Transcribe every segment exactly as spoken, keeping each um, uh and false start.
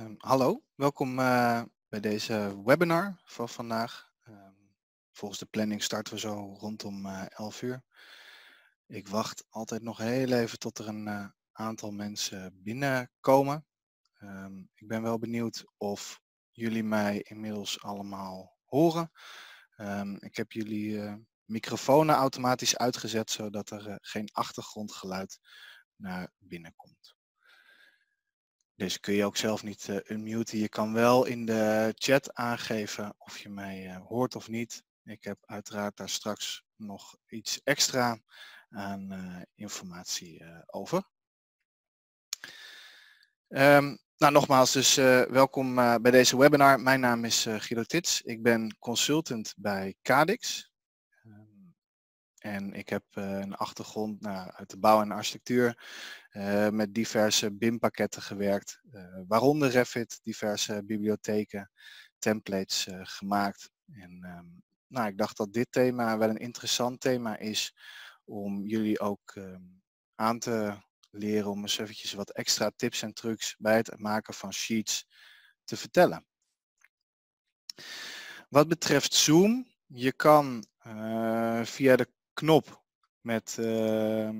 Um, hallo, welkom uh, bij deze webinar van vandaag. Um, volgens de planning starten we zo rondom uh, elf uur. Ik wacht altijd nog heel even tot er een uh, aantal mensen binnenkomen. Um, ik ben wel benieuwd of jullie mij inmiddels allemaal horen. Um, ik heb jullie uh, microfoons automatisch uitgezet, zodat er uh, geen achtergrondgeluid naar binnen komt. Deze kun je ook zelf niet uh, unmuten. Je kan wel in de chat aangeven of je mij uh, hoort of niet. Ik heb uiteraard daar straks nog iets extra aan uh, informatie uh, over. Um, nou, nogmaals, dus uh, welkom uh, bij deze webinar. Mijn naam is uh, Guido Tits. Ik ben consultant bij Cadix. Um, en ik heb uh, een achtergrond nou, uit de bouw en architectuur. Uh, met diverse B I M-pakketten gewerkt, uh, waaronder Revit, diverse bibliotheken, templates uh, gemaakt. En um, nou, ik dacht dat dit thema wel een interessant thema is om jullie ook um, aan te leren om eens eventjes wat extra tips en trucs bij het maken van sheets te vertellen. Wat betreft Zoom, je kan uh, via de knop met uh,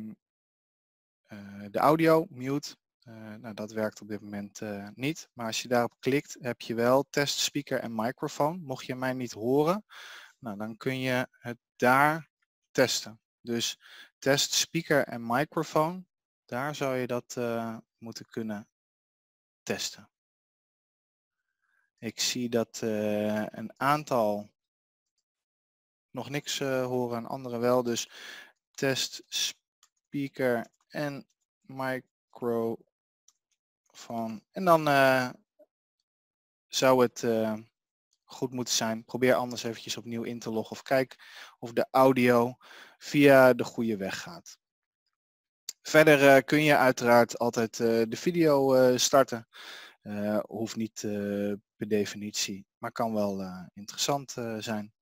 Uh, de audio, mute, uh, nou, dat werkt op dit moment uh, niet. Maar als je daarop klikt, heb je wel test, speaker en microfoon. Mocht je mij niet horen, nou, dan kun je het daar testen. Dus test, speaker en microfoon, daar zou je dat uh, moeten kunnen testen. Ik zie dat uh, een aantal nog niks uh, horen en anderen wel. Dus test, speaker en microfoon. En dan uh, zou het uh, goed moeten zijn. Probeer anders eventjes opnieuw in te loggen of kijk of de audio via de goede weg gaat. Verder uh, kun je uiteraard altijd uh, de video uh, starten. Uh, hoeft niet uh, per definitie, maar kan wel uh, interessant uh, zijn.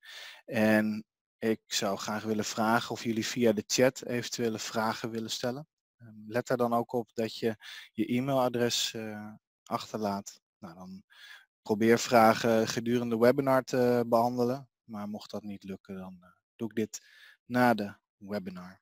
En ik zou graag willen vragen of jullie via de chat eventuele vragen willen stellen. Let er dan ook op dat je je e-mailadres uh, achterlaat. Nou, dan probeer vragen gedurende de webinar te behandelen. Maar mocht dat niet lukken, dan uh, doe ik dit na de webinar.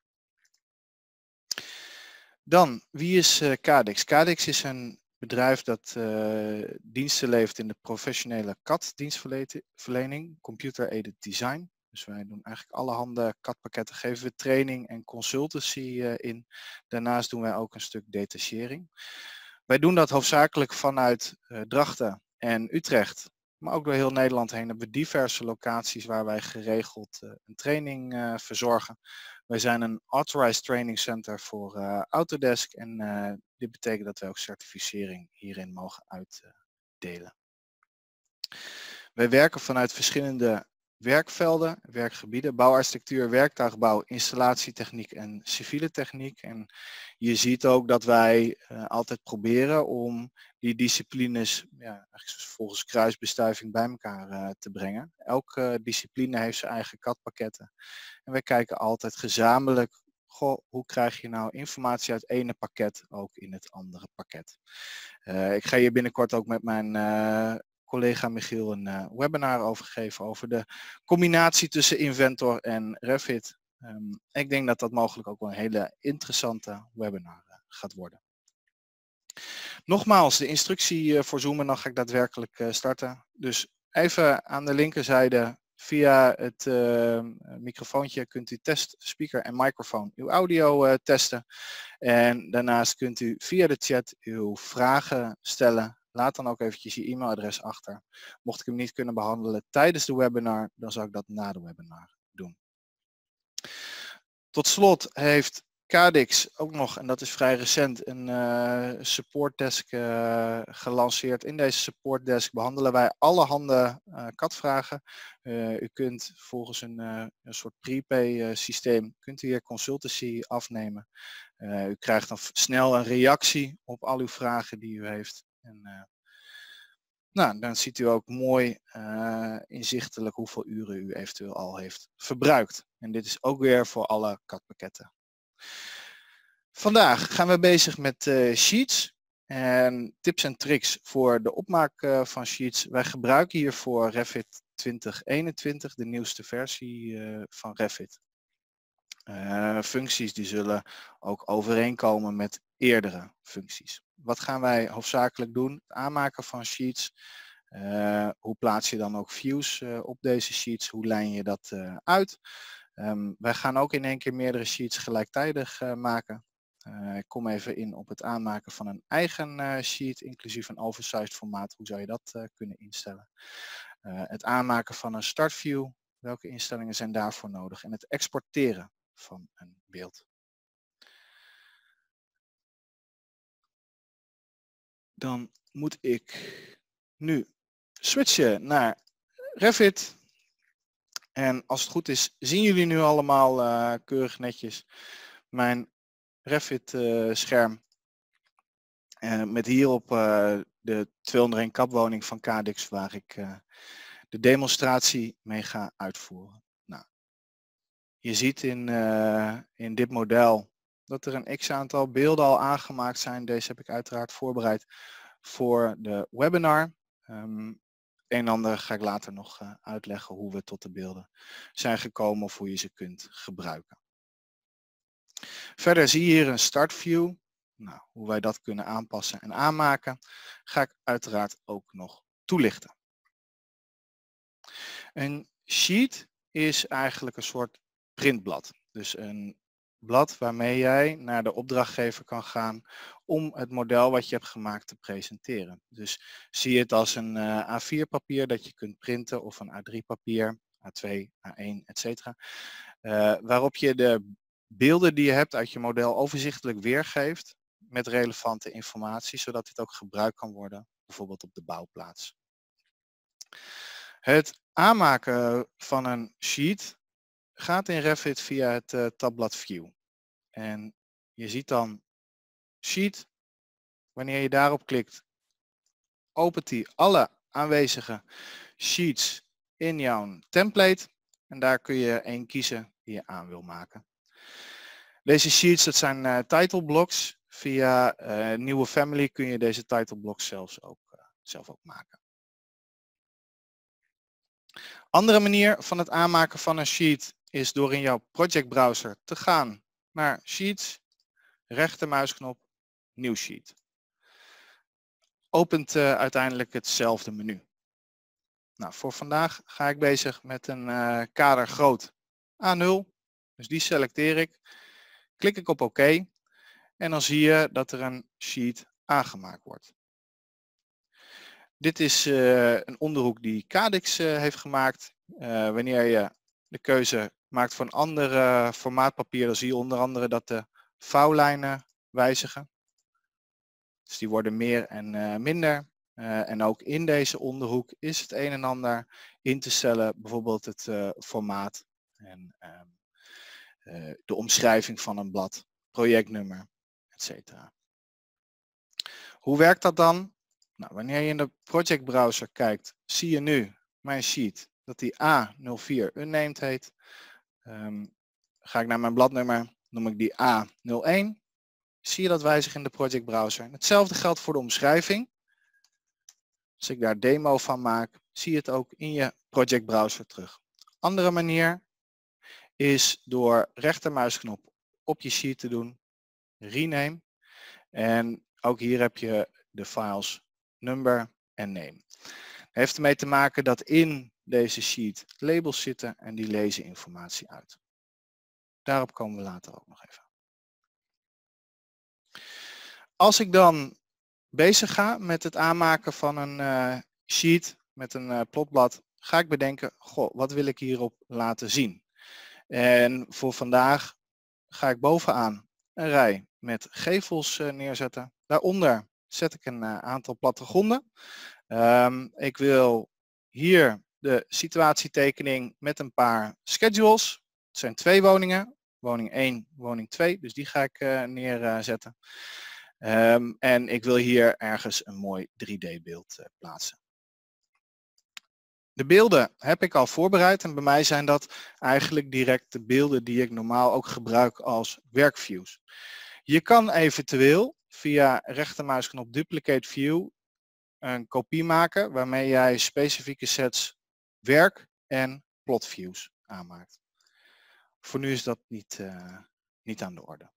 Dan, wie is uh, Cadix? Cadix is een bedrijf dat uh, diensten levert in de professionele C A D-dienstverlening, computer-aided design. Dus wij doen eigenlijk allerhande C A D-pakketten, geven we training en consultancy in. Daarnaast doen wij ook een stuk detachering. Wij doen dat hoofdzakelijk vanuit Drachten en Utrecht, maar ook door heel Nederland heen hebben we diverse locaties waar wij geregeld een training verzorgen. Wij zijn een Authorized Training Center voor Autodesk en dit betekent dat wij ook certificering hierin mogen uitdelen. Wij werken vanuit verschillende werkvelden, werkgebieden, bouwarchitectuur, werktuigbouw, installatietechniek en civiele techniek. En je ziet ook dat wij uh, altijd proberen om die disciplines ja, volgens kruisbestuiving bij elkaar uh, te brengen. Elke discipline heeft zijn eigen C A D-pakketten. En wij kijken altijd gezamenlijk, goh, hoe krijg je nou informatie uit het ene pakket ook in het andere pakket. Uh, ik ga hier binnenkort ook met mijn Uh, collega Michiel een uh, webinar overgegeven over de combinatie tussen Inventor en Revit. Um, ik denk dat dat mogelijk ook wel een hele interessante webinar uh, gaat worden. Nogmaals, de instructie uh, voor Zoom en dan ga ik daadwerkelijk uh, starten. Dus even aan de linkerzijde via het uh, microfoontje kunt u test, speaker en microfoon uw audio uh, testen. En daarnaast kunt u via de chat uw vragen stellen. Laat dan ook eventjes je e-mailadres achter. Mocht ik hem niet kunnen behandelen tijdens de webinar, dan zou ik dat na de webinar doen. Tot slot heeft Cadix ook nog, en dat is vrij recent, een uh, supportdesk uh, gelanceerd. In deze supportdesk behandelen wij allerhande uh, C A D-vragen. Uh, u kunt volgens een, uh, een soort prepay uh, systeem, kunt u hier consultancy afnemen. Uh, u krijgt dan snel een reactie op al uw vragen die u heeft. En, uh, nou, dan ziet u ook mooi uh, inzichtelijk hoeveel uren u eventueel al heeft verbruikt. En dit is ook weer voor alle C A D-pakketten. Vandaag gaan we bezig met uh, sheets. En tips en tricks voor de opmaak uh, van sheets. Wij gebruiken hiervoor Revit twintig eenentwintig, de nieuwste versie uh, van Revit. Uh, functies die zullen ook overeenkomen met eerdere functies. Wat gaan wij hoofdzakelijk doen? Het aanmaken van sheets. Uh, hoe plaats je dan ook views uh, op deze sheets? Hoe lijn je dat uh, uit? Um, wij gaan ook in één keer meerdere sheets gelijktijdig uh, maken. Uh, ik kom even in op het aanmaken van een eigen uh, sheet, inclusief een oversized formaat. Hoe zou je dat uh, kunnen instellen? Uh, het aanmaken van een startview. Welke instellingen zijn daarvoor nodig? En het exporteren van een beeld. Dan moet ik nu switchen naar Revit. En als het goed is, zien jullie nu allemaal uh, keurig netjes mijn Revit uh, scherm. Uh, met hierop uh, de tweehonderdéén kapwoning van Cadix, waar ik uh, de demonstratie mee ga uitvoeren. Nou, je ziet in, uh, in dit model dat er een x-aantal beelden al aangemaakt zijn. Deze heb ik uiteraard voorbereid voor de webinar. Um, een en ander ga ik later nog uh, uitleggen hoe we tot de beelden zijn gekomen of hoe je ze kunt gebruiken. Verder zie je hier een startview. Nou, hoe wij dat kunnen aanpassen en aanmaken ga ik uiteraard ook nog toelichten. Een sheet is eigenlijk een soort printblad. Dus een blad waarmee jij naar de opdrachtgever kan gaan om het model wat je hebt gemaakt te presenteren. Dus zie het als een A vier papier dat je kunt printen of een A drie papier, A twee, A één, et cetera. Uh, waarop je de beelden die je hebt uit je model overzichtelijk weergeeft met relevante informatie, zodat dit ook gebruikt kan worden, bijvoorbeeld op de bouwplaats. Het aanmaken van een sheet gaat in Revit via het uh, tabblad View. En je ziet dan Sheet. Wanneer je daarop klikt, opent hij alle aanwezige sheets in jouw template. En daar kun je één kiezen die je aan wil maken. Deze sheets, dat zijn uh, title blocks. Via uh, nieuwe family kun je deze title blocks zelfs ook, uh, zelf ook maken. Andere manier van het aanmaken van een sheet is door in jouw projectbrowser te gaan naar Sheets, rechtermuisknop, Nieuw Sheet. Opent uh, uiteindelijk hetzelfde menu. Nou, voor vandaag ga ik bezig met een uh, kader groot A nul, dus die selecteer ik. Klik ik op OK en dan zie je dat er een sheet aangemaakt wordt. Dit is uh, een onderhoek die Cadix uh, heeft gemaakt. Uh, wanneer je de keuze maakt voor een ander uh, formaatpapier, dan zie je onder andere dat de vouwlijnen wijzigen. Dus die worden meer en uh, minder. Uh, en ook in deze onderhoek is het een en ander in te stellen, bijvoorbeeld het uh, formaat en uh, uh, de omschrijving van een blad, projectnummer, et cetera. Hoe werkt dat dan? Nou, wanneer je in de projectbrowser kijkt, zie je nu mijn sheet dat die A nul vier unnamed heet. Um, ga ik naar mijn bladnummer, noem ik die A nul één. Zie je dat wijzig in de projectbrowser. Hetzelfde geldt voor de omschrijving. Als ik daar demo van maak, zie je het ook in je projectbrowser terug. Andere manier is door rechtermuisknop op je sheet te doen, rename. En ook hier heb je de files number en name. Dat heeft ermee te maken dat in deze sheet labels zitten en die lezen informatie uit. Daarop komen we later ook nog even. Als ik dan bezig ga met het aanmaken van een uh, sheet met een uh, plotblad, ga ik bedenken, goh, wat wil ik hierop laten zien? En voor vandaag ga ik bovenaan een rij met gevels uh, neerzetten. Daaronder zet ik een uh, aantal plattegronden. Um, ik wil hier de situatietekening met een paar schedules. Het zijn twee woningen. Woning één, woning twee. Dus die ga ik uh, neerzetten. Uh, um, en ik wil hier ergens een mooi drie D beeld uh, plaatsen. De beelden heb ik al voorbereid. En bij mij zijn dat eigenlijk direct de beelden die ik normaal ook gebruik als werkviews. Je kan eventueel via rechtermuisknop Duplicate View een kopie maken waarmee jij specifieke sets werk- en plotviews aanmaakt. Voor nu is dat niet, uh, niet aan de orde.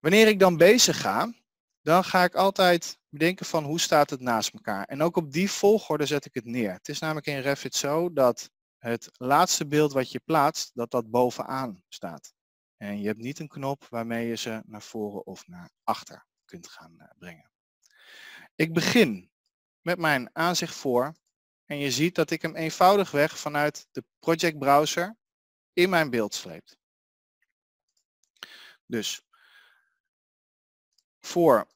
Wanneer ik dan bezig ga, dan ga ik altijd bedenken van hoe staat het naast elkaar. En ook op die volgorde zet ik het neer. Het is namelijk in Revit zo dat het laatste beeld wat je plaatst, dat dat bovenaan staat. En je hebt niet een knop waarmee je ze naar voren of naar achter kunt gaan brengen. Ik begin met mijn aanzicht voor. En je ziet dat ik hem eenvoudigweg vanuit de projectbrowser in mijn beeld sleep. Dus voor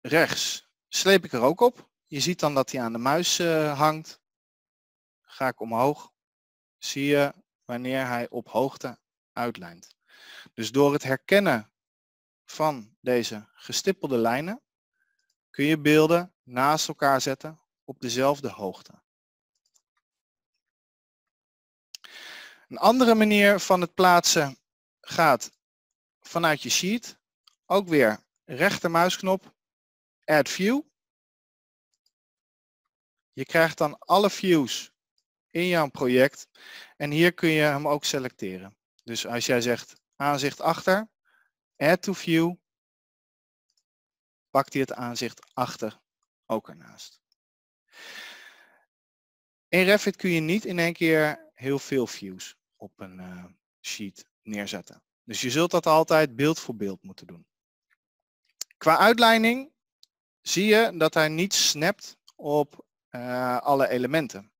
rechts sleep ik er ook op. Je ziet dan dat hij aan de muis uh, hangt. Ga ik omhoog, zie je wanneer hij op hoogte uitlijnt. Dus door het herkennen van deze gestippelde lijnen kun je beelden naast elkaar zetten op dezelfde hoogte. Een andere manier van het plaatsen gaat vanuit je sheet. Ook weer rechtermuisknop, Add View. Je krijgt dan alle views in jouw project en hier kun je hem ook selecteren. Dus als jij zegt aanzicht achter, Add to View, pakt hij het aanzicht achter ook ernaast. In Revit kun je niet in één keer heel veel views op een uh, sheet neerzetten. Dus je zult dat altijd beeld voor beeld moeten doen. Qua uitlijning zie je dat hij niet snapt op uh, alle elementen.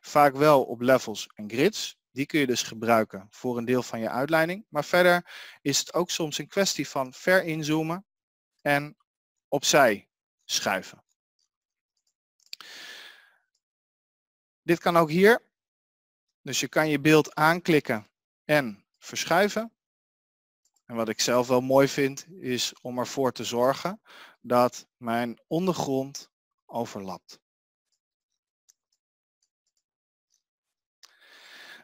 Vaak wel op levels en grids. Die kun je dus gebruiken voor een deel van je uitlijning. Maar verder is het ook soms een kwestie van ver inzoomen en opzij schuiven. Dit kan ook hier. Dus je kan je beeld aanklikken en verschuiven. En wat ik zelf wel mooi vind is om ervoor te zorgen dat mijn ondergrond overlapt.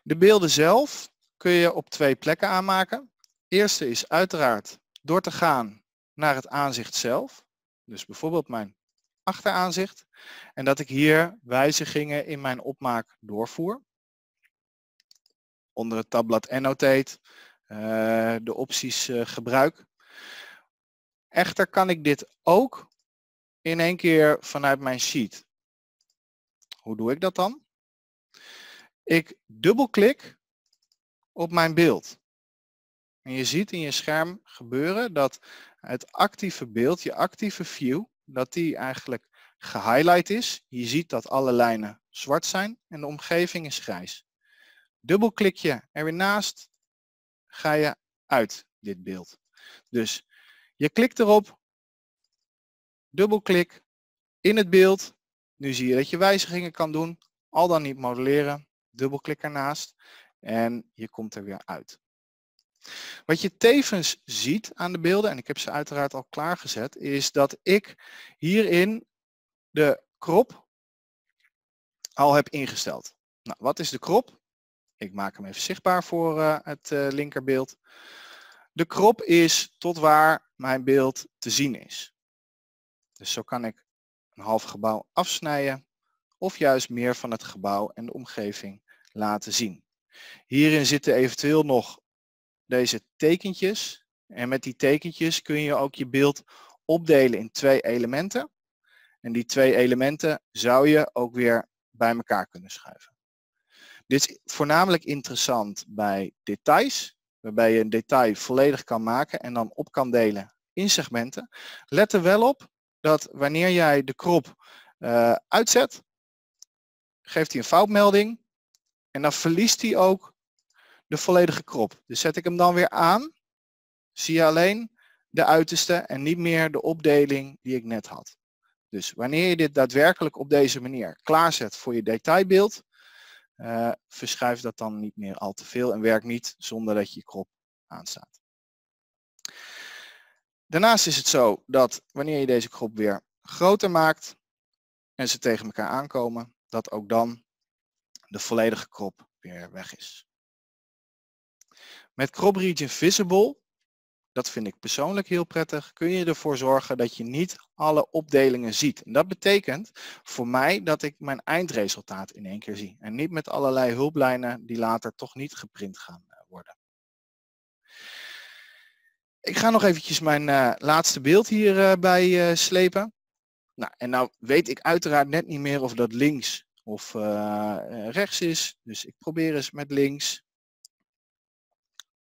De beelden zelf kun je op twee plekken aanmaken. De eerste is uiteraard door te gaan naar het aanzicht zelf. Dus bijvoorbeeld mijn achteraanzicht. En dat ik hier wijzigingen in mijn opmaak doorvoer. Onder het tabblad Annotate uh, de opties uh, gebruik. Echter kan ik dit ook in één keer vanuit mijn sheet. Hoe doe ik dat dan? Ik dubbelklik op mijn beeld. En je ziet in je scherm gebeuren dat het actieve beeld, je actieve view, dat die eigenlijk gehighlight is. Je ziet dat alle lijnen zwart zijn en de omgeving is grijs. Dubbelklik je er weer naast, ga je uit dit beeld. Dus je klikt erop, dubbelklik in het beeld. Nu zie je dat je wijzigingen kan doen, al dan niet modelleren. Dubbelklik ernaast en je komt er weer uit. Wat je tevens ziet aan de beelden, en ik heb ze uiteraard al klaargezet, is dat ik hierin de crop al heb ingesteld. Nou, wat is de crop? Ik maak hem even zichtbaar voor uh, het uh, linkerbeeld. De crop is tot waar mijn beeld te zien is. Dus zo kan ik een half gebouw afsnijden of juist meer van het gebouw en de omgeving laten zien. Hierin zitten eventueel nog deze tekentjes. En met die tekentjes kun je ook je beeld opdelen in twee elementen. En die twee elementen zou je ook weer bij elkaar kunnen schuiven. Dit is voornamelijk interessant bij details, waarbij je een detail volledig kan maken en dan op kan delen in segmenten. Let er wel op dat wanneer jij de crop uh, uitzet, geeft hij een foutmelding en dan verliest hij ook de volledige crop. Dus zet ik hem dan weer aan, zie je alleen de uiterste en niet meer de opdeling die ik net had. Dus wanneer je dit daadwerkelijk op deze manier klaarzet voor je detailbeeld, uh, verschuif dat dan niet meer al te veel en werk niet zonder dat je je crop aanstaat. Daarnaast is het zo dat wanneer je deze crop weer groter maakt en ze tegen elkaar aankomen, dat ook dan de volledige crop weer weg is. Met Crop Region Visible, Dat vind ik persoonlijk heel prettig. Kun je ervoor zorgen dat je niet alle opdelingen ziet. En dat betekent voor mij dat ik mijn eindresultaat in één keer zie. En niet met allerlei hulplijnen die later toch niet geprint gaan worden. Ik ga nog eventjes mijn uh, laatste beeld hierbij uh, uh, slepen. Nou, en nou weet ik uiteraard net niet meer of dat links of uh, rechts is. Dus ik probeer eens met links.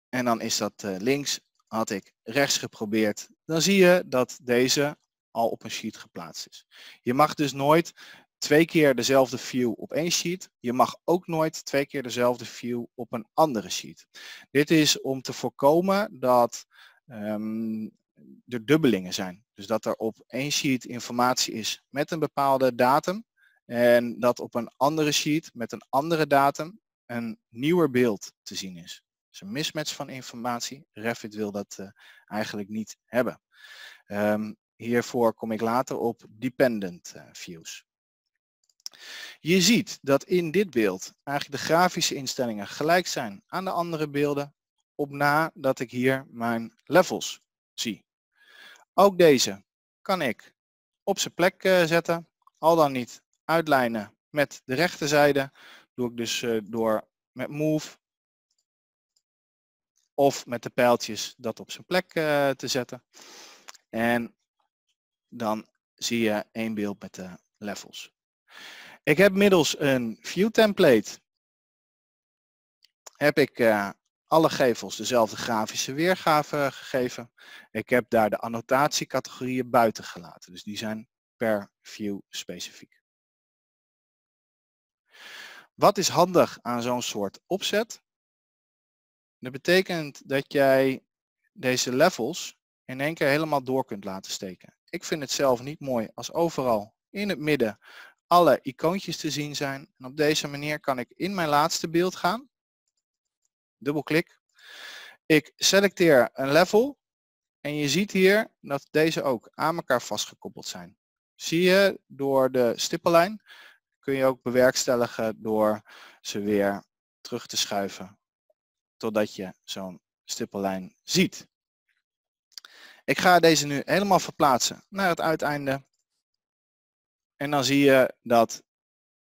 En dan is dat uh, links. Had ik rechts geprobeerd, dan zie je dat deze al op een sheet geplaatst is. Je mag dus nooit twee keer dezelfde view op één sheet. Je mag ook nooit twee keer dezelfde view op een andere sheet. Dit is om te voorkomen dat um, er dubbelingen zijn. Dus dat er op één sheet informatie is met een bepaalde datum en dat op een andere sheet met een andere datum een nieuwer beeld te zien is. Een mismatch van informatie. Revit wil dat uh, eigenlijk niet hebben. Um, hiervoor kom ik later op dependent uh, views. Je ziet dat in dit beeld eigenlijk de grafische instellingen gelijk zijn aan de andere beelden, op na dat ik hier mijn levels zie. Ook deze kan ik op zijn plek uh, zetten, al dan niet uitlijnen met de rechterzijde. Doe ik dus uh, door met move. Of met de pijltjes dat op zijn plek uh, te zetten. En dan zie je één beeld met de levels. Ik heb middels een view template. Heb ik uh, alle gevels dezelfde grafische weergave gegeven. Ik heb daar de annotatiecategorieën buiten gelaten. Dus die zijn per view specifiek. Wat is handig aan zo'n soort opzet? Dat betekent dat jij deze levels in één keer helemaal door kunt laten steken. Ik vind het zelf niet mooi als overal in het midden alle icoontjes te zien zijn. En op deze manier kan ik in mijn laatste beeld gaan. Dubbelklik. Ik selecteer een level. En je ziet hier dat deze ook aan elkaar vastgekoppeld zijn. Zie je door de stippellijn. Kun je ook bewerkstelligen door ze weer terug te schuiven. Totdat je zo'n stippellijn ziet. Ik ga deze nu helemaal verplaatsen naar het uiteinde. En dan zie je dat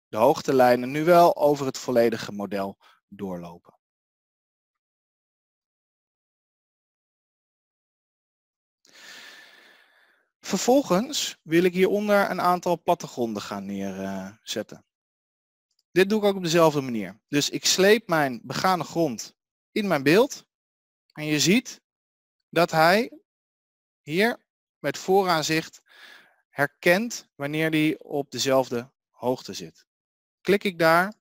de hoogtelijnen nu wel over het volledige model doorlopen. Vervolgens wil ik hieronder een aantal plattegronden gaan neerzetten. Dit doe ik ook op dezelfde manier. Dus ik sleep mijn begane grond in mijn beeld. En je ziet dat hij hier met vooraanzicht herkent wanneer hij op dezelfde hoogte zit. Klik ik daar,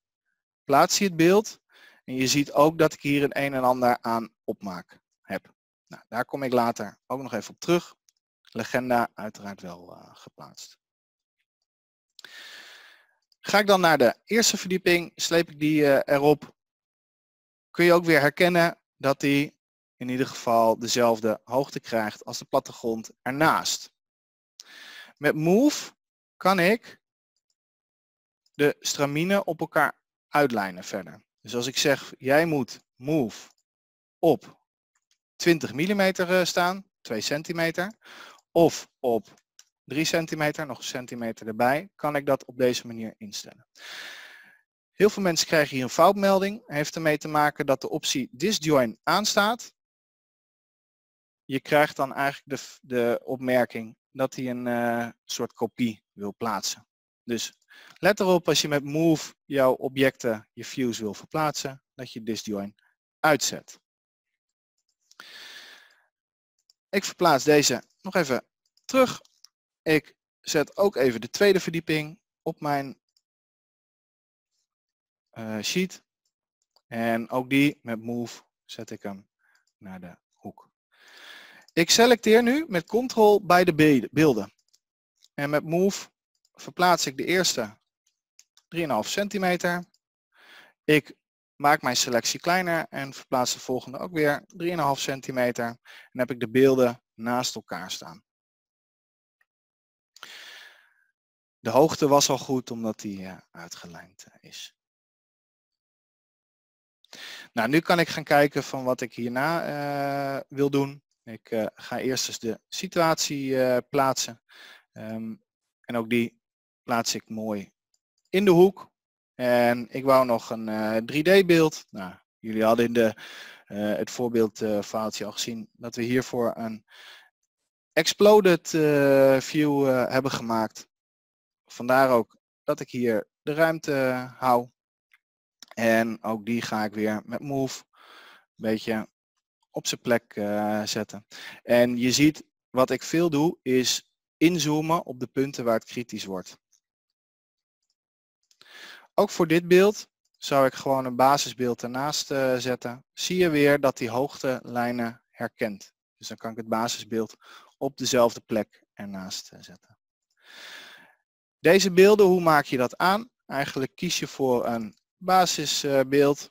plaats hij het beeld. En je ziet ook dat ik hier een een en ander aan opmaak heb. Nou, daar kom ik later ook nog even op terug. Legenda uiteraard wel uh, geplaatst. Ga ik dan naar de eerste verdieping, sleep ik die uh, erop. Kun je ook weer herkennen dat die in ieder geval dezelfde hoogte krijgt als de plattegrond ernaast. Met move kan ik de straminen op elkaar uitlijnen verder. Dus als ik zeg, jij moet move op twintig millimeter staan, twee centimeter, of op drie centimeter, nog een centimeter erbij, kan ik dat op deze manier instellen. Heel veel mensen krijgen hier een foutmelding. Heeft ermee te maken dat de optie disjoin aanstaat. Je krijgt dan eigenlijk de, de opmerking dat hij een uh, soort kopie wil plaatsen. Dus let erop als je met move jouw objecten, je views wil verplaatsen, dat je disjoin uitzet. Ik verplaats deze nog even terug. Ik zet ook even de tweede verdieping op mijn Uh, sheet. En ook die met move zet ik hem naar de hoek. Ik selecteer nu met control bij de beelden. En met move verplaats ik de eerste drie komma vijf centimeter. Ik maak mijn selectie kleiner en verplaats de volgende ook weer drie komma vijf centimeter. En dan heb ik de beelden naast elkaar staan. De hoogte was al goed omdat die uitgelijnd is. Nou, nu kan ik gaan kijken van wat ik hierna uh, wil doen. Ik uh, ga eerst eens de situatie uh, plaatsen. Um, en ook die plaats ik mooi in de hoek. En ik wou nog een uh, drie D beeld. Nou, jullie hadden in de, uh, het voorbeeld uh, verhaaltje al gezien dat we hiervoor een exploded uh, view uh, hebben gemaakt. Vandaar ook dat ik hier de ruimte uh, hou. En ook die ga ik weer met move een beetje op zijn plek uh, zetten. En je ziet, wat ik veel doe, is inzoomen op de punten waar het kritisch wordt. Ook voor dit beeld zou ik gewoon een basisbeeld ernaast uh, zetten. Zie je weer dat die hoogtelijnen herkent. Dus dan kan ik het basisbeeld op dezelfde plek ernaast uh, zetten. Deze beelden, hoe maak je dat aan? Eigenlijk kies je voor een basisbeeld.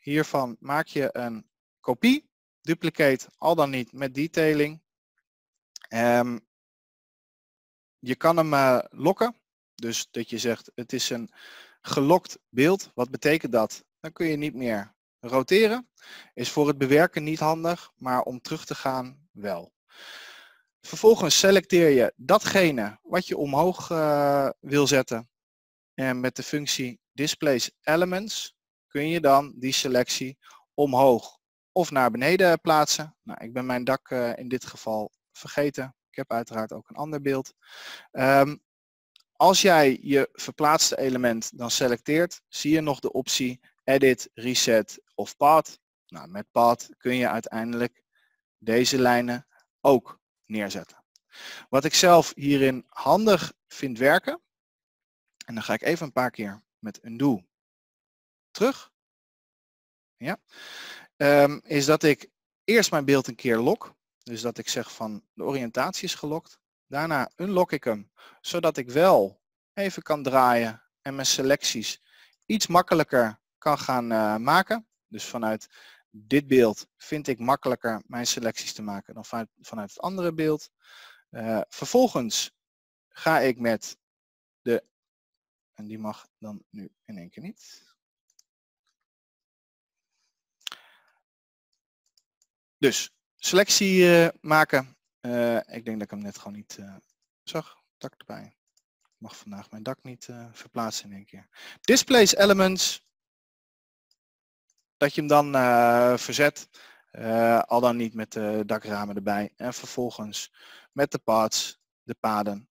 Hiervan maak je een kopie. Duplicate al dan niet met detailing. Um, je kan hem uh, lokken. Dus dat je zegt, het is een gelokt beeld. Wat betekent dat? Dan kun je niet meer roteren. Is voor het bewerken niet handig, maar om terug te gaan wel. Vervolgens selecteer je datgene wat je omhoog uh, wil zetten. En met de functie Displace Elements kun je dan die selectie omhoog of naar beneden plaatsen. Nou, ik ben mijn dak uh, in dit geval vergeten. Ik heb uiteraard ook een ander beeld. Um, Als jij je verplaatste element dan selecteert, zie je nog de optie Edit, Reset of Path. Nou, met Path kun je uiteindelijk deze lijnen ook neerzetten. Wat ik zelf hierin handig vind werken, en dan ga ik even een paar keer met undo terug, ja, um, is dat ik eerst mijn beeld een keer lok. Dus dat ik zeg van de oriëntatie is gelokt. Daarna unlock ik hem, zodat ik wel even kan draaien en mijn selecties iets makkelijker kan gaan uh, maken. Dus vanuit dit beeld vind ik makkelijker mijn selecties te maken dan vanuit, vanuit het andere beeld. Uh, vervolgens ga ik met de, en die mag dan nu in één keer niet. Dus selectie uh, maken. Uh, ik denk dat ik hem net gewoon niet uh, zag. Dak erbij. Ik mag vandaag mijn dak niet uh, verplaatsen in één keer. Displace Elements. Dat je hem dan uh, verzet. Uh, al dan niet met de dakramen erbij. En vervolgens met de paths, de paden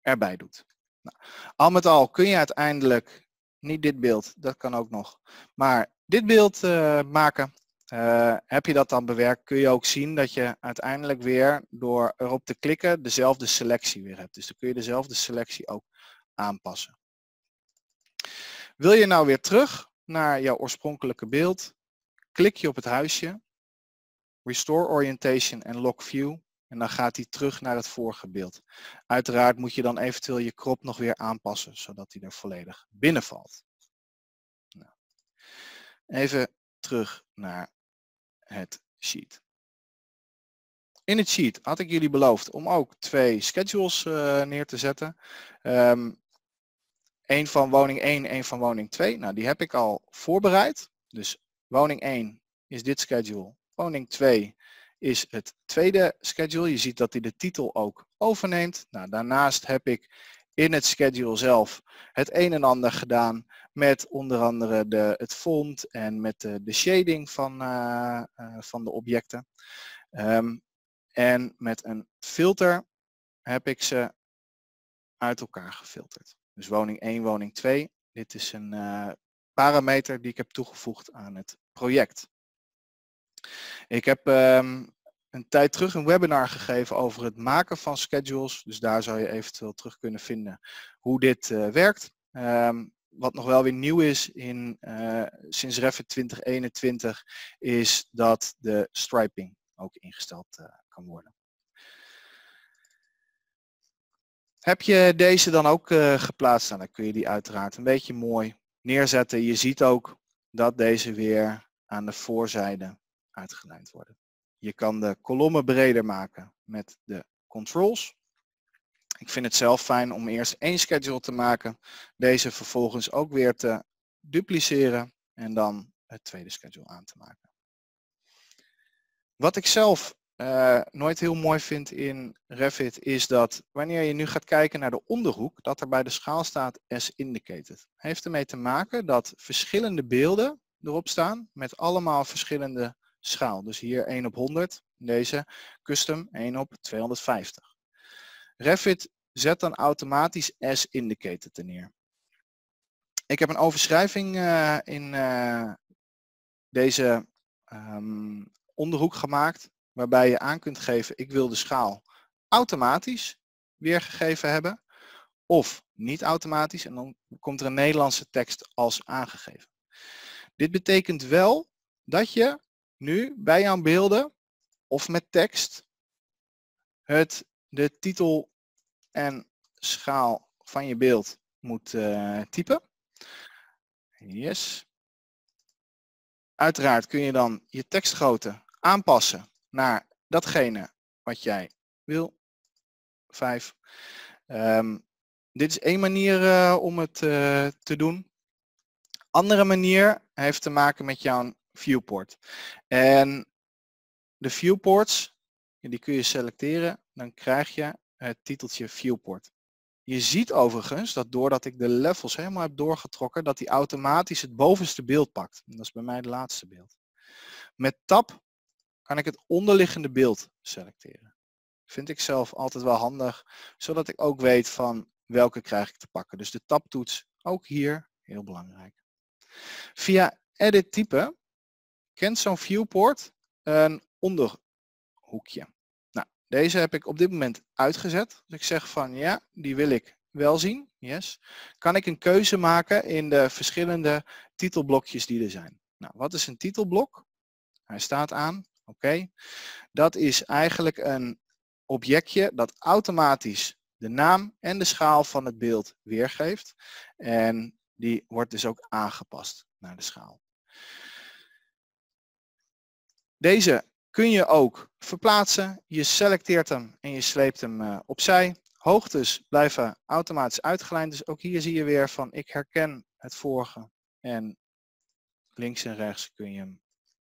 erbij doet. Nou, al met al kun je uiteindelijk, niet dit beeld, dat kan ook nog. Maar dit beeld uh, maken. Uh, heb je dat dan bewerkt, kun je ook zien dat je uiteindelijk weer door erop te klikken dezelfde selectie weer hebt. Dus dan kun je dezelfde selectie ook aanpassen. Wil je nou weer terug naar jouw oorspronkelijke beeld, klik je op het huisje, Restore Orientation en Lock View en dan gaat die terug naar het vorige beeld. Uiteraard moet je dan eventueel je crop nog weer aanpassen, zodat die er volledig binnenvalt. Nou. Even terug naar het sheet. In het sheet had ik jullie beloofd om ook twee schedules uh, neer te zetten. Um, Eén van woning één, één van woning twee. Nou, die heb ik al voorbereid. Dus woning één is dit schedule. Woning twee is het tweede schedule. Je ziet dat hij de titel ook overneemt. Nou, daarnaast heb ik in het schedule zelf het een en ander gedaan met onder andere de, het font en met de, de shading van, uh, uh, van de objecten. Um, en met een filter heb ik ze uit elkaar gefilterd. Dus woning één, woning twee. Dit is een uh, parameter die ik heb toegevoegd aan het project. Ik heb um, een tijd terug een webinar gegeven over het maken van schedules. Dus daar zou je eventueel terug kunnen vinden hoe dit uh, werkt. Um, Wat nog wel weer nieuw is in, uh, sinds Revit twintig eenentwintig is dat de striping ook ingesteld uh, kan worden. Heb je deze dan ook uh, geplaatst? Nou, dan kun je die uiteraard een beetje mooi neerzetten. Je ziet ook dat deze weer aan de voorzijde uitgelijnd worden. Je kan de kolommen breder maken met de controls. Ik vind het zelf fijn om eerst één schedule te maken, deze vervolgens ook weer te dupliceren en dan het tweede schedule aan te maken. Wat ik zelf uh, nooit heel mooi vind in Revit is dat wanneer je nu gaat kijken naar de onderhoek, dat er bij de schaal staat as indicated. Heeft ermee te maken dat verschillende beelden erop staan met allemaal verschillende schaal. Dus hier één op honderd, deze custom één op tweehonderdvijftig. Revit zet dan automatisch as indicated er neer. Ik heb een overschrijving uh, in uh, deze um, onderhoek gemaakt, waarbij je aan kunt geven, ik wil de schaal automatisch weergegeven hebben of niet automatisch, en dan komt er een Nederlandse tekst als aangegeven. Dit betekent wel dat je nu bij jouw beelden of met tekst het, de titel en schaal van je beeld moet uh, typen. Yes. Uiteraard kun je dan je tekstgrootte aanpassen naar datgene wat jij wil. Vijf. Um, dit is één manier uh, om het uh, te doen. Andere manier heeft te maken met jouw viewport. En de viewports, die kun je selecteren, dan krijg je het titeltje viewport. Je ziet overigens dat doordat ik de levels helemaal heb doorgetrokken, dat die automatisch het bovenste beeld pakt. Dat is bij mij het laatste beeld. Met tab kan ik het onderliggende beeld selecteren. Vind ik zelf altijd wel handig, zodat ik ook weet van welke krijg ik te pakken. Dus de tabtoets, ook hier, heel belangrijk. Via edit type kent zo'n viewport een onderhoekje. Nou, deze heb ik op dit moment uitgezet. Dus ik zeg van ja, die wil ik wel zien. Yes. Kan ik een keuze maken in de verschillende titelblokjes die er zijn. Nou, wat is een titelblok? Hij staat aan. Oké. Okay. Dat is eigenlijk een objectje dat automatisch de naam en de schaal van het beeld weergeeft. En die wordt dus ook aangepast naar de schaal. Deze kun je ook verplaatsen. Je selecteert hem en je sleept hem opzij. Hoogtes blijven automatisch uitgelijnd. Dus ook hier zie je weer van ik herken het vorige. En links en rechts kun je hem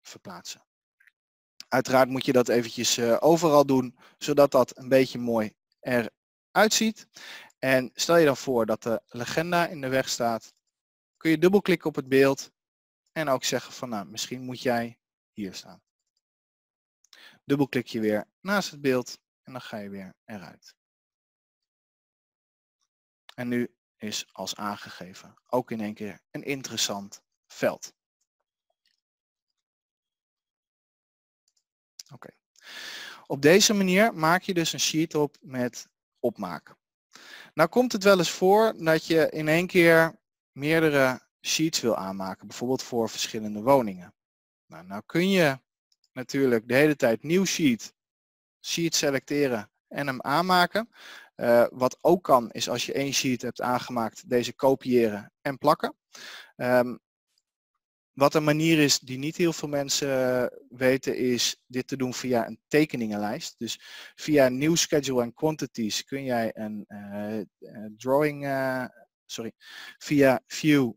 verplaatsen. Uiteraard moet je dat eventjes overal doen. Zodat dat een beetje mooi eruit ziet. En stel je dan voor dat de legenda in de weg staat. Kun je dubbelklikken op het beeld. En ook zeggen van nou, misschien moet jij hier staan. Dubbelklik je weer naast het beeld en dan ga je weer eruit. En nu is als aangegeven ook in één keer een interessant veld. Oké. Okay. Op deze manier maak je dus een sheet op met opmaak. Nou komt het wel eens voor dat je in één keer meerdere sheets wil aanmaken. Bijvoorbeeld voor verschillende woningen. Nou, nou kun je natuurlijk de hele tijd nieuw sheet, sheet selecteren en hem aanmaken. Uh, wat ook kan is als je één sheet hebt aangemaakt, deze kopiëren en plakken. Um, wat een manier is die niet heel veel mensen weten is dit te doen via een tekeningenlijst. Dus via New Schedule and Quantities kun jij een uh, drawing, uh, sorry, via View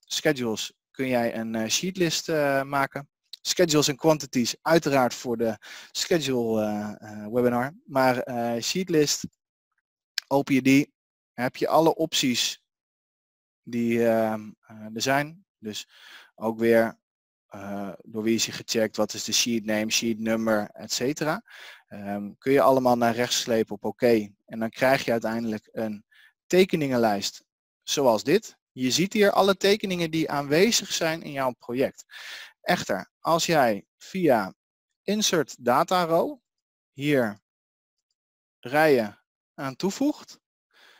Schedules kun jij een sheetlist uh, maken. Schedules en quantities, uiteraard voor de schedule uh, uh, webinar. Maar uh, sheetlist, open je die, heb je alle opties die uh, er zijn. Dus ook weer uh, door wie is je gecheckt, wat is de sheet name, sheet nummer, et cetera. Um, kun je allemaal naar rechts slepen op oké. En dan krijg je uiteindelijk een tekeningenlijst zoals dit. Je ziet hier alle tekeningen die aanwezig zijn in jouw project. Echter, als jij via Insert Data Row hier rijen aan toevoegt,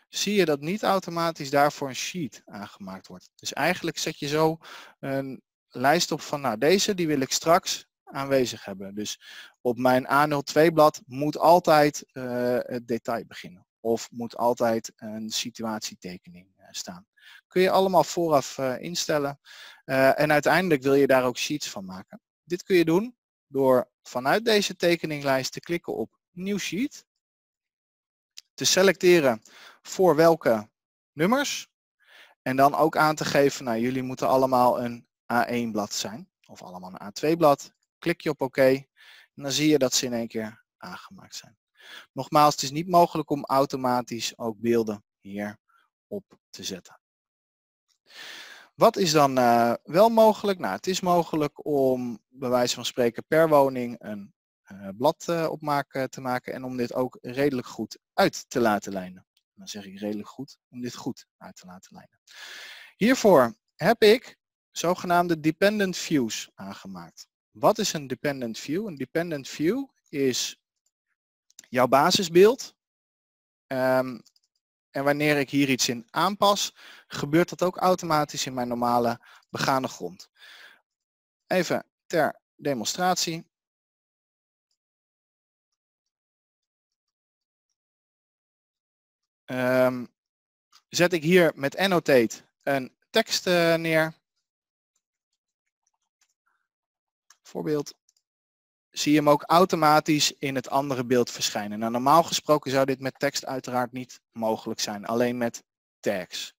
zie je dat niet automatisch daarvoor een sheet aangemaakt wordt. Dus eigenlijk zet je zo een lijst op van nou deze die wil ik straks aanwezig hebben. Dus op mijn A nul twee blad moet altijd uh, het detail beginnen. Of moet altijd een situatietekening staan. Kun je allemaal vooraf uh, instellen. Uh, en uiteindelijk wil je daar ook sheets van maken. Dit kun je doen door vanuit deze tekeninglijst te klikken op Nieuw Sheet. Te selecteren voor welke nummers. En dan ook aan te geven, nou jullie moeten allemaal een A één blad zijn. Of allemaal een A twee blad. Klik je op oké. En dan zie je dat ze in één keer aangemaakt zijn. Nogmaals, het is niet mogelijk om automatisch ook beelden hier op te zetten. Wat is dan uh, wel mogelijk? Nou, het is mogelijk om bij wijze van spreken per woning een uh, blad uh, opmaak uh, te maken en om dit ook redelijk goed uit te laten lijnen. En dan zeg ik redelijk goed, om dit goed uit te laten lijnen. Hiervoor heb ik zogenaamde dependent views aangemaakt. Wat is een dependent view? Een dependent view is jouw basisbeeld. Um, en wanneer ik hier iets in aanpas, gebeurt dat ook automatisch in mijn normale begane grond. Even ter demonstratie. Um, zet ik hier met annotate een tekst uh, neer. Voorbeeld. Zie je hem ook automatisch in het andere beeld verschijnen. Nou, normaal gesproken zou dit met tekst uiteraard niet mogelijk zijn. Alleen met tags.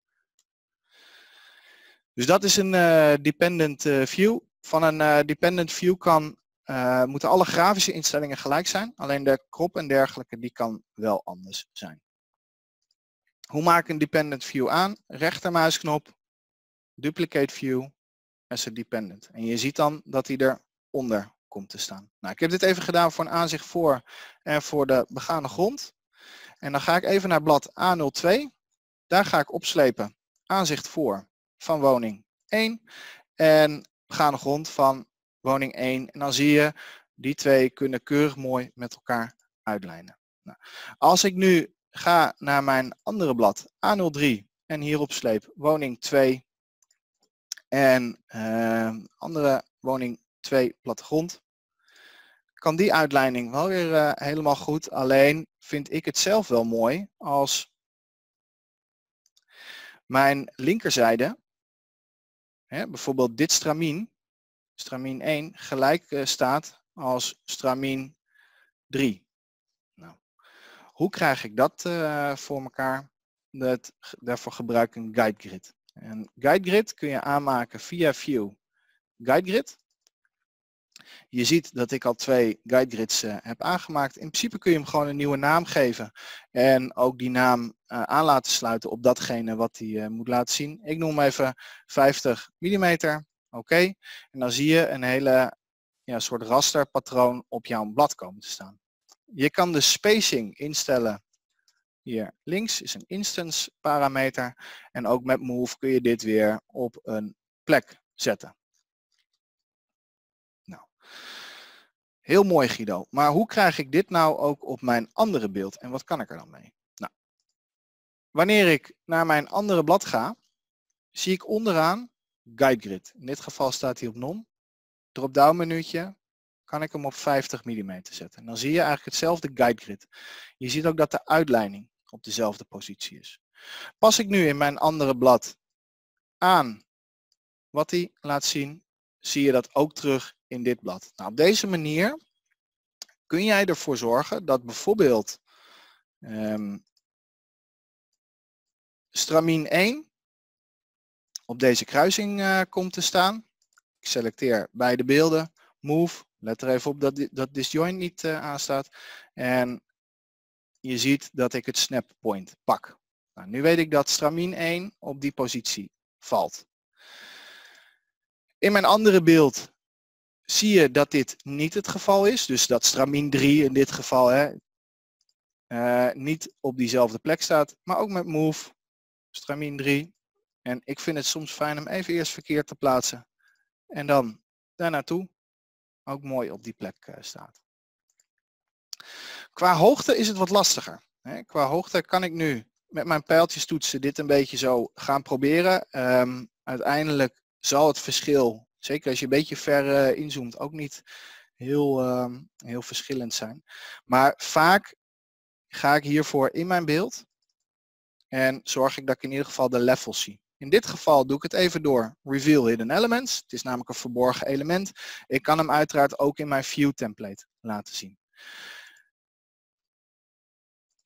Dus dat is een uh, dependent uh, view. Van een uh, dependent view kan, uh, moeten alle grafische instellingen gelijk zijn. Alleen de crop en dergelijke die kan wel anders zijn. Hoe maak ik een dependent view aan? Rechtermuisknop, duplicate view, as a dependent. En je ziet dan dat hij eronder komt te staan. Nou, ik heb dit even gedaan voor een aanzicht voor en voor de begane grond. En dan ga ik even naar blad A nul twee. Daar ga ik opslepen aanzicht voor van woning één en begane grond van woning één. En dan zie je, die twee kunnen keurig mooi met elkaar uitlijnen. Nou, als ik nu ga naar mijn andere blad A nul drie en hierop sleep woning twee en uh, andere woning twee plattegrond. Kan die uitlijning wel weer uh, helemaal goed. Alleen vind ik het zelf wel mooi als mijn linkerzijde, hè, bijvoorbeeld dit stramien, stramien één, gelijk uh, staat als stramien drie. Hoe krijg ik dat uh, voor elkaar? Dat, daarvoor gebruik ik een guide grid. Een guide grid kun je aanmaken via view guide grid. Je ziet dat ik al twee guide grids uh, heb aangemaakt. In principe kun je hem gewoon een nieuwe naam geven. En ook die naam uh, aan laten sluiten op datgene wat hij uh, moet laten zien. Ik noem hem even vijftig millimeter. Oké. Okay. En dan zie je een hele ja, soort rasterpatroon op jouw blad komen te staan. Je kan de spacing instellen. Hier links is een instance parameter. En ook met move kun je dit weer op een plek zetten. Nou, heel mooi Guido. Maar hoe krijg ik dit nou ook op mijn andere beeld? En wat kan ik er dan mee? Nou, wanneer ik naar mijn andere blad ga, zie ik onderaan guide grid. In dit geval staat hij op none. Drop-down menuutje. Kan ik hem op vijftig millimeter zetten. En dan zie je eigenlijk hetzelfde guide grid. Je ziet ook dat de uitlijning op dezelfde positie is. Pas ik nu in mijn andere blad aan wat hij laat zien, zie je dat ook terug in dit blad. Nou, op deze manier kun jij ervoor zorgen dat bijvoorbeeld um, stramien één op deze kruising uh, komt te staan. Ik selecteer beide beelden, move. Let er even op dat, dat disjoint niet uh, aanstaat. En je ziet dat ik het snap point pak. Nou, nu weet ik dat stramien één op die positie valt. In mijn andere beeld zie je dat dit niet het geval is. Dus dat stramien drie in dit geval hè, uh, niet op diezelfde plek staat. Maar ook met move, stramien drie. En ik vind het soms fijn om even eerst verkeerd te plaatsen. En dan daarnaartoe. Ook mooi op die plek staat. Qua hoogte is het wat lastiger. Qua hoogte kan ik nu met mijn pijltjes toetsen dit een beetje zo gaan proberen. Um, uiteindelijk zal het verschil, zeker als je een beetje ver uh, inzoomt, ook niet heel, um, heel verschillend zijn. Maar vaak ga ik hiervoor in mijn beeld en zorg ik dat ik in ieder geval de levels zie. In dit geval doe ik het even door Reveal Hidden Elements. Het is namelijk een verborgen element. Ik kan hem uiteraard ook in mijn View template laten zien.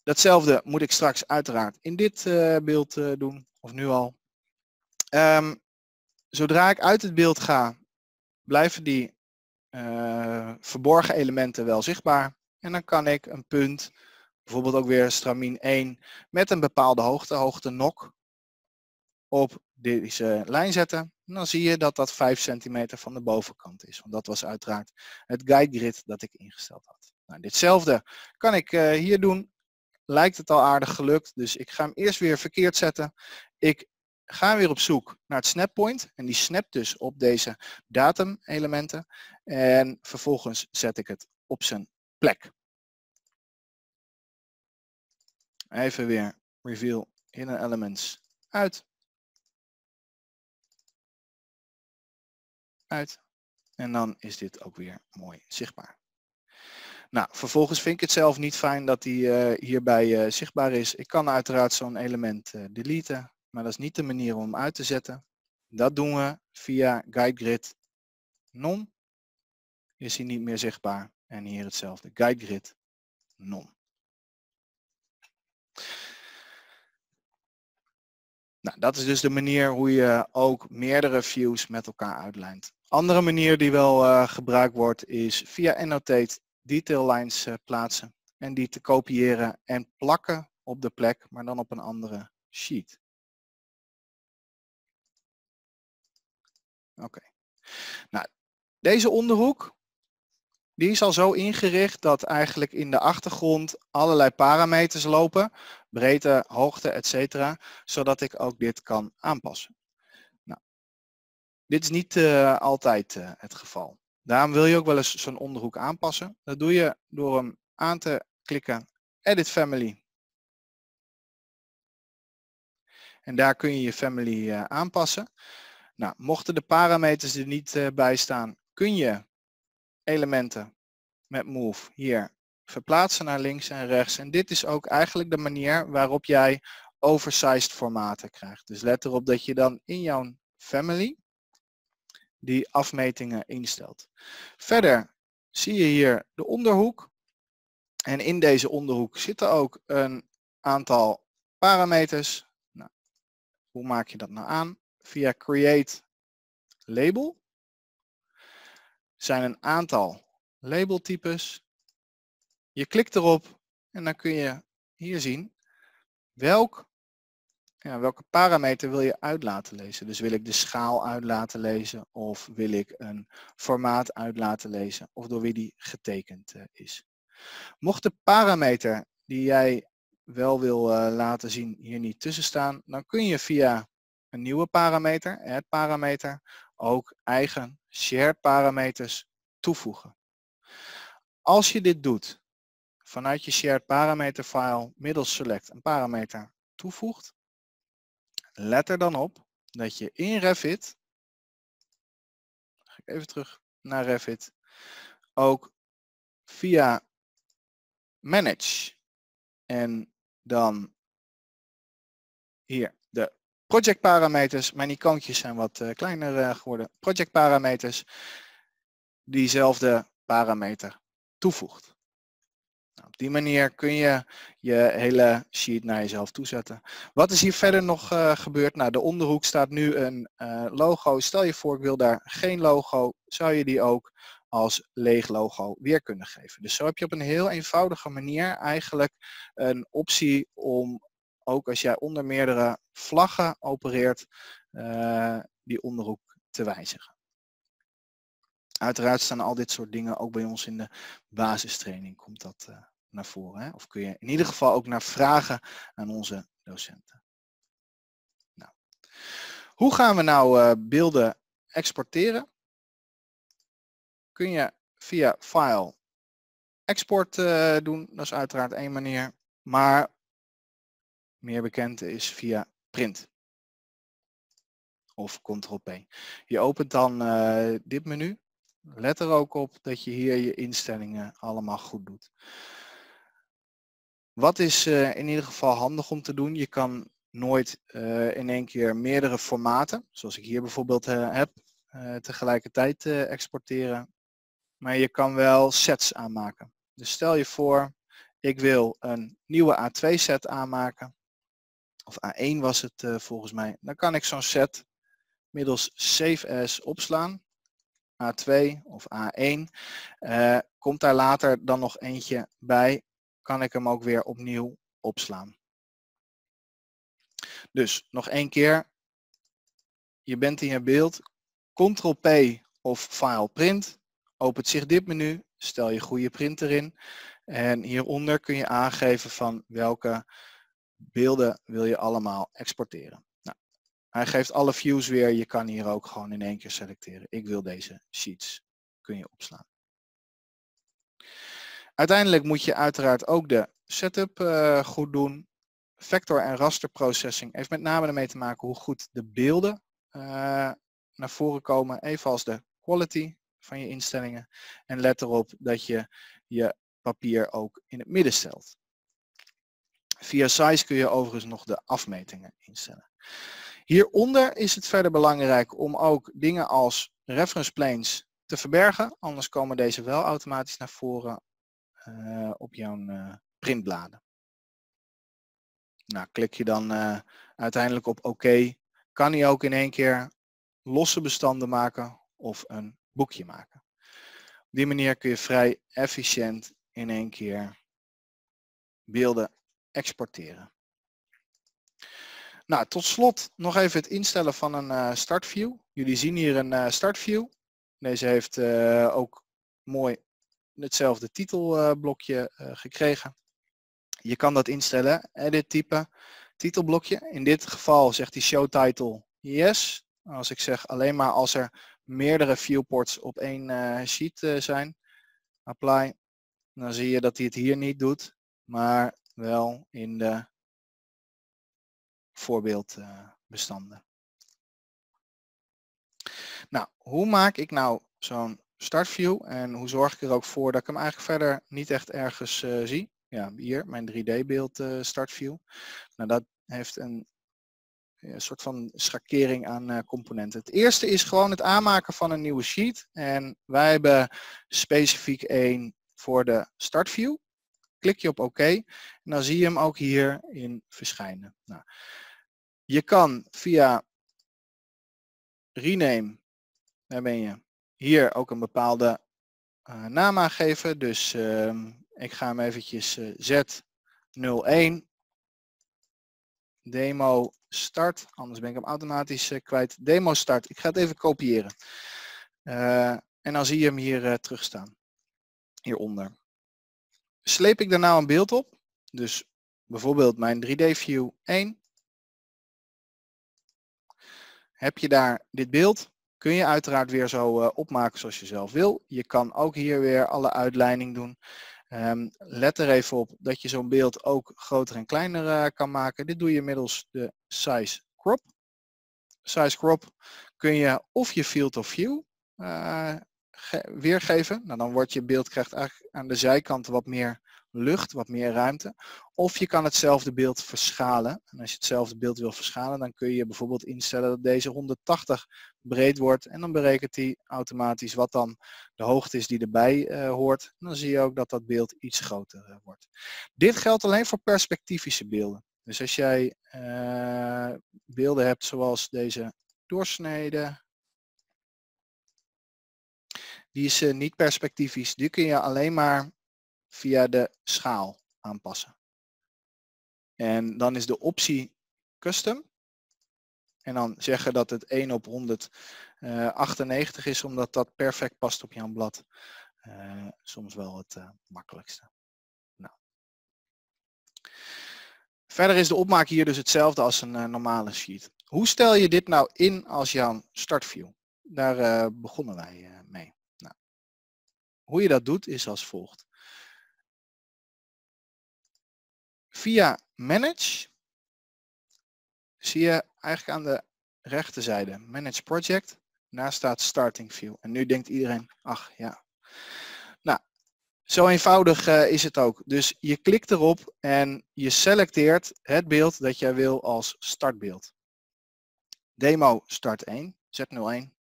Datzelfde moet ik straks uiteraard in dit uh, beeld uh, doen, of nu al. Um, zodra ik uit het beeld ga, blijven die uh, verborgen elementen wel zichtbaar. En dan kan ik een punt, bijvoorbeeld ook weer stramien één, met een bepaalde hoogte, hoogte nok, op deze lijn zetten. En dan zie je dat dat vijf centimeter van de bovenkant is. Want dat was uiteraard het guide grid dat ik ingesteld had. Nou, ditzelfde kan ik uh, hier doen. Lijkt het al aardig gelukt. Dus ik ga hem eerst weer verkeerd zetten. Ik ga weer op zoek naar het snappoint. En die snapt dus op deze datumelementen. En vervolgens zet ik het op zijn plek. Even weer reveal inner elements uit. Uit. En dan is dit ook weer mooi zichtbaar. Nou, vervolgens vind ik het zelf niet fijn dat die uh, hierbij uh, zichtbaar is. Ik kan uiteraard zo'n element uh, deleten, maar dat is niet de manier om hem uit te zetten. Dat doen we via guide grid none. Is hij niet meer zichtbaar. En hier hetzelfde, guide grid none. Nou, dat is dus de manier hoe je ook meerdere views met elkaar uitlijnt. Andere manier die wel uh, gebruikt wordt is via annotate detail lines uh, plaatsen. En die te kopiëren en plakken op de plek, maar dan op een andere sheet. Oké. Okay. Nou, deze onderhoek, die is al zo ingericht dat eigenlijk in de achtergrond allerlei parameters lopen. Breedte, hoogte, et cetera. Zodat ik ook dit kan aanpassen. Nou, dit is niet uh, altijd uh, het geval. Daarom wil je ook wel eens zo'n onderhoek aanpassen. Dat doe je door hem aan te klikken. Edit Family. En daar kun je je family uh, aanpassen. Nou, mochten de parameters er niet uh, bij staan, kun je elementen met move hier verplaatsen naar links en rechts. En dit is ook eigenlijk de manier waarop jij oversized formaten krijgt. Dus let erop dat je dan in jouw family die afmetingen instelt. Verder zie je hier de onderhoek. En in deze onderhoek zitten ook een aantal parameters. Nou, hoe maak je dat nou aan? Via create label zijn een aantal labeltypes. Je klikt erop en dan kun je hier zien welk, ja, welke parameter wil je uit laten lezen. Dus wil ik de schaal uit laten lezen of wil ik een formaat uit laten lezen of door wie die getekend uh, is. Mocht de parameter die jij wel wil uh, laten zien hier niet tussen staan, dan kun je via een nieuwe parameter, add parameter, ook eigen shared parameters toevoegen. Als je dit doet, vanuit je shared parameter file middels select een parameter toevoegt, let er dan op dat je in Revit, ga ik even terug naar Revit, ook via manage en dan hier de projectparameters, mijn icoontjes zijn wat kleiner geworden, projectparameters, diezelfde parameter toevoegt. Nou, op die manier kun je je hele sheet naar jezelf toezetten. Wat is hier verder nog uh, gebeurd? Nou, de onderhoek staat nu een uh, logo. Stel je voor, ik wil daar geen logo. Zou je die ook als leeg logo weer kunnen geven? Dus zo heb je op een heel eenvoudige manier eigenlijk een optie om, ook als jij onder meerdere vlaggen opereert, uh, die onderhoek te wijzigen. Uiteraard staan al dit soort dingen ook bij ons in de basistraining. Komt dat uh, naar voren? Hè? Of kun je in ieder geval ook naar vragen aan onze docenten. Nou. Hoe gaan we nou uh, beelden exporteren? Kun je via file export uh, doen. Dat is uiteraard één manier. Maar meer bekend is via print. Of control P. Je opent dan uh, dit menu. Let er ook op dat je hier je instellingen allemaal goed doet. Wat is uh, in ieder geval handig om te doen? Je kan nooit uh, in één keer meerdere formaten, zoals ik hier bijvoorbeeld uh, heb, uh, tegelijkertijd uh, exporteren. Maar je kan wel sets aanmaken. Dus stel je voor, ik wil een nieuwe A twee set aanmaken. Of A één was het uh, volgens mij. Dan kan ik zo'n set middels save as opslaan. A twee of A één. Uh, komt daar later dan nog eentje bij, kan ik hem ook weer opnieuw opslaan. Dus nog één keer. Je bent in je beeld. control P of file print. Opent zich dit menu. Stel je goede printer in. En hieronder kun je aangeven van welke beelden wil je allemaal exporteren. Nou, hij geeft alle views weer. Je kan hier ook gewoon in één keer selecteren. Ik wil deze sheets. Kun je opslaan. Uiteindelijk moet je uiteraard ook de setup uh, goed doen. Vector- en rasterprocessing heeft met name ermee te maken hoe goed de beelden uh, naar voren komen. Evenals de quality van je instellingen. En let erop dat je je papier ook in het midden stelt. Via size kun je overigens nog de afmetingen instellen. Hieronder is het verder belangrijk om ook dingen als reference planes te verbergen. Anders komen deze wel automatisch naar voren uh, op jouw uh, printbladen. Nou, klik je dan uh, uiteindelijk op oké, kan hij ook in één keer losse bestanden maken of een boekje maken. Op die manier kun je vrij efficiënt in één keer beelden exporteren. Nou, tot slot nog even het instellen van een uh, startview. Jullie zien hier een uh, startview. Deze heeft uh, ook mooi hetzelfde titelblokje uh, uh, gekregen. Je kan dat instellen, edit type, titelblokje. In dit geval zegt hij show title yes. Als ik zeg alleen maar als er meerdere viewports op één uh, sheet uh, zijn. Apply. Dan zie je dat hij het hier niet doet. Maar wel in de voorbeeldbestanden. Uh, nou, hoe maak ik nou zo'n startview? En hoe zorg ik er ook voor dat ik hem eigenlijk verder niet echt ergens uh, zie? Ja, hier, mijn drie D beeld uh, startview. Nou, dat heeft een, een soort van schakering aan uh, componenten. Het eerste is gewoon het aanmaken van een nieuwe sheet. En wij hebben specifiek één voor de startview. Klik je op oké en dan zie je hem ook hierin verschijnen. Nou, je kan via rename, daar ben je, hier ook een bepaalde uh, naam aangeven. Dus uh, ik ga hem eventjes uh, Z nul één demo start, anders ben ik hem automatisch uh, kwijt. Demo start, ik ga het even kopiëren. Uh, en dan zie je hem hier uh, terugstaan, hieronder. Sleep ik daar nou een beeld op, dus bijvoorbeeld mijn drie D view één. Heb je daar dit beeld, kun je uiteraard weer zo opmaken zoals je zelf wil. Je kan ook hier weer alle uitleiding doen. Um, let er even op dat je zo'n beeld ook groter en kleiner uh, kan maken. Dit doe je middels de size crop. Size crop kun je of je field of view uh, weergeven. Nou, dan wordt je beeld, krijgt eigenlijk aan de zijkanten wat meer lucht, wat meer ruimte. Of je kan hetzelfde beeld verschalen. En als je hetzelfde beeld wil verschalen, dan kun je bijvoorbeeld instellen dat deze honderdtachtig breed wordt. En dan berekent hij automatisch wat dan de hoogte is die erbij uh, hoort. En dan zie je ook dat dat beeld iets groter uh, wordt. Dit geldt alleen voor perspectivische beelden. Dus als jij uh, beelden hebt zoals deze doorsnede. Die is uh, niet perspectivisch. Die kun je alleen maar via de schaal aanpassen. En dan is de optie custom. En dan zeggen dat het één op honderdachtennegentig is, omdat dat perfect past op jouw blad. Uh, soms wel het uh, makkelijkste. Nou. Verder is de opmaak hier dus hetzelfde als een uh, normale sheet. Hoe stel je dit nou in als jouw startview? Daar uh, begonnen wij uh, mee. Nou. Hoe je dat doet is als volgt. Via Manage zie je eigenlijk aan de rechterzijde Manage Project. Daar staat Starting View. En nu denkt iedereen, ach ja. Nou, zo eenvoudig uh, is het ook. Dus je klikt erop en je selecteert het beeld dat jij wil als startbeeld. Demo start één, Z nul één.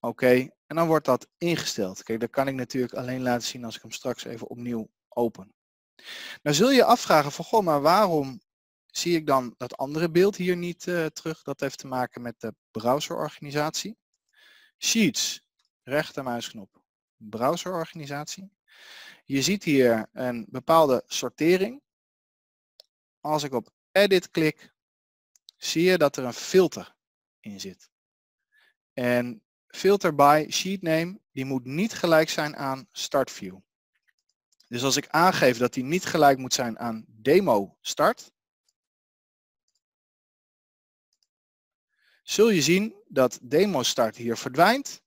Oké, en dan wordt dat ingesteld. Kijk, dat kan ik natuurlijk alleen laten zien als ik hem straks even opnieuw open. Nou zul je afvragen van, goh, maar waarom zie ik dan dat andere beeld hier niet uh, terug? Dat heeft te maken met de browserorganisatie. Sheets rechtermuisknop browserorganisatie. Je ziet hier een bepaalde sortering. Als ik op edit klik, zie je dat er een filter in zit. En filter by sheet name, die moet niet gelijk zijn aan start view. Dus als ik aangeef dat die niet gelijk moet zijn aan demo start, zul je zien dat demo start hier verdwijnt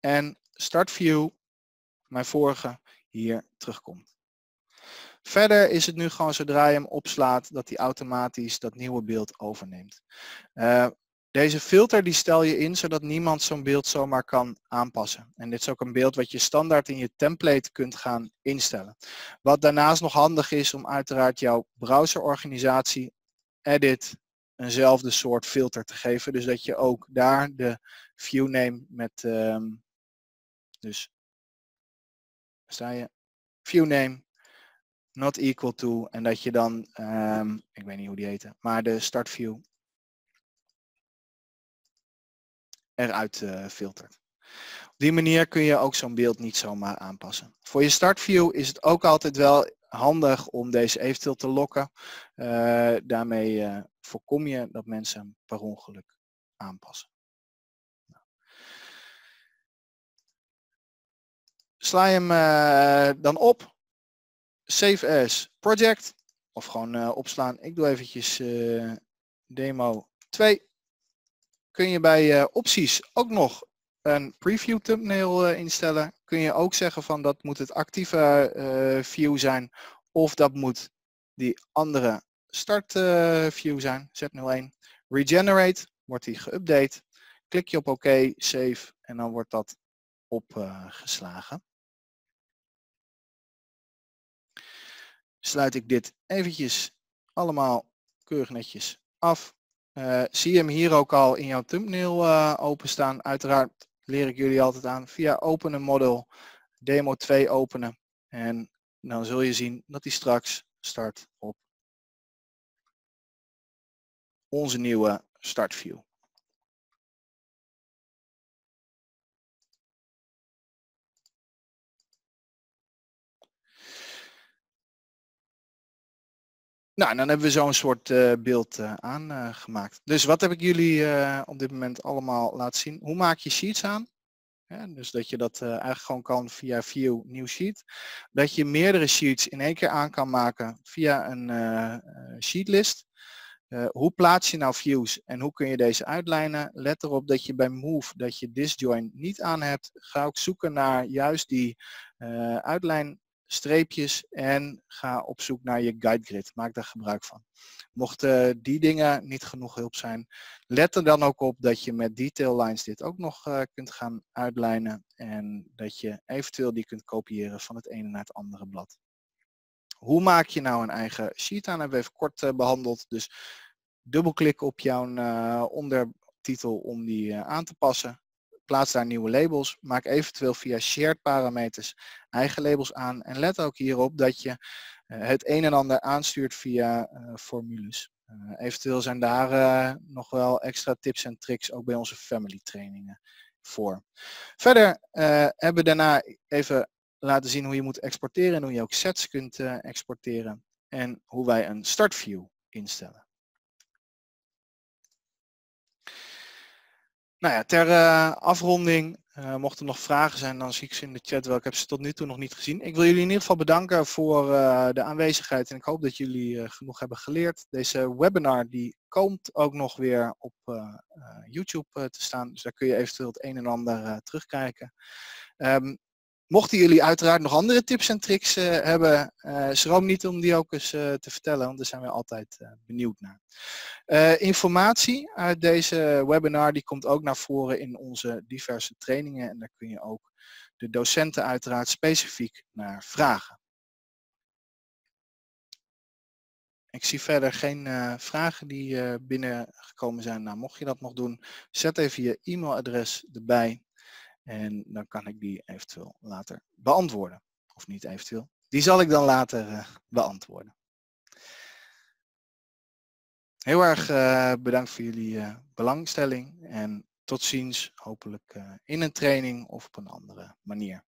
en start view, mijn vorige, hier terugkomt. Verder is het nu gewoon zodra je hem opslaat dat hij automatisch dat nieuwe beeld overneemt. Uh, Deze filter die stel je in zodat niemand zo'n beeld zomaar kan aanpassen. En dit is ook een beeld wat je standaard in je template kunt gaan instellen. Wat daarnaast nog handig is om uiteraard jouw browserorganisatie edit eenzelfde soort filter te geven. Dus dat je ook daar de view name met um, dus sta je view name not equal to en dat je dan um, ik weet niet hoe die heten, maar de start view eruit uh, filtert. Op die manier kun je ook zo'n beeld niet zomaar aanpassen. Voor je startview is het ook altijd wel handig om deze eventueel te lokken. Uh, daarmee uh, voorkom je dat mensen hem per ongeluk aanpassen. Nou. Sla je hem uh, dan op. Save as project. Of gewoon uh, opslaan. Ik doe eventjes uh, demo twee. Kun je bij uh, opties ook nog een preview thumbnail uh, instellen. Kun je ook zeggen van dat moet het actieve uh, view zijn. Of dat moet die andere start uh, view zijn. Z nul één. Regenerate. Wordt die geüpdate. Klik je op oké, save. En dan wordt dat opgeslagen. Uh, Sluit ik dit eventjes allemaal keurig netjes af. Uh, zie je hem hier ook al in jouw thumbnail uh, openstaan. Uiteraard leer ik jullie altijd aan via Open a Model, demo twee openen. En dan zul je zien dat hij straks start op onze nieuwe startview. Nou, dan hebben we zo'n soort uh, beeld uh, aangemaakt. Uh, dus wat heb ik jullie uh, op dit moment allemaal laten zien? Hoe maak je sheets aan? Ja, dus dat je dat uh, eigenlijk gewoon kan via View, New Sheet. Dat je meerdere sheets in één keer aan kan maken via een uh, sheetlist. Uh, hoe plaats je nou views en hoe kun je deze uitlijnen? Let erop dat je bij Move dat je Disjoin niet aan hebt. Ga ook zoeken naar juist die uh, uitlijn. Streepjes en ga op zoek naar je guide grid. Maak daar gebruik van. Mochten die dingen niet genoeg hulp zijn, let er dan ook op dat je met detail lines dit ook nog kunt gaan uitlijnen en dat je eventueel die kunt kopiëren van het ene naar het andere blad. Hoe maak je nou een eigen sheet aan? Dat hebben we even kort behandeld. Dus dubbelklik op jouw ondertitel om die aan te passen. Plaats daar nieuwe labels. Maak eventueel via shared parameters eigen labels aan. En let ook hierop dat je het een en ander aanstuurt via uh, formules. Uh, eventueel zijn daar uh, nog wel extra tips en tricks ook bij onze family trainingen voor. Verder uh, hebben we daarna even laten zien hoe je moet exporteren en hoe je ook sets kunt uh, exporteren. En hoe wij een startview instellen. Nou ja, ter uh, afronding, uh, mochten er nog vragen zijn, dan zie ik ze in de chat wel. Ik heb ze tot nu toe nog niet gezien. Ik wil jullie in ieder geval bedanken voor uh, de aanwezigheid en ik hoop dat jullie uh, genoeg hebben geleerd. Deze webinar die komt ook nog weer op uh, uh, YouTube uh, te staan, dus daar kun je eventueel het een en ander uh, terugkijken. Um, Mochten jullie uiteraard nog andere tips en tricks uh, hebben, uh, schroom niet om die ook eens uh, te vertellen, want daar zijn we altijd uh, benieuwd naar. Uh, informatie uit deze webinar die komt ook naar voren in onze diverse trainingen en daar kun je ook de docenten uiteraard specifiek naar vragen. Ik zie verder geen uh, vragen die uh, binnengekomen zijn. Nou, mocht je dat nog doen, zet even je e-mailadres erbij. En dan kan ik die eventueel later beantwoorden. Of niet eventueel. Die zal ik dan later uh, beantwoorden. Heel erg uh, bedankt voor jullie uh, belangstelling. En tot ziens, hopelijk in een training of op een andere manier.